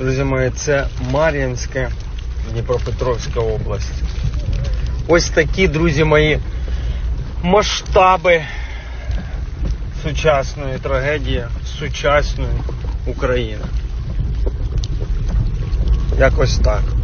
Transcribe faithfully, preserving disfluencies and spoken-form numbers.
Друзі мої, це Мар'їнське, Дніпропетровська область. Ось такі, друзі мої, масштаби сучасної трагедії, сучасної України. Якось так.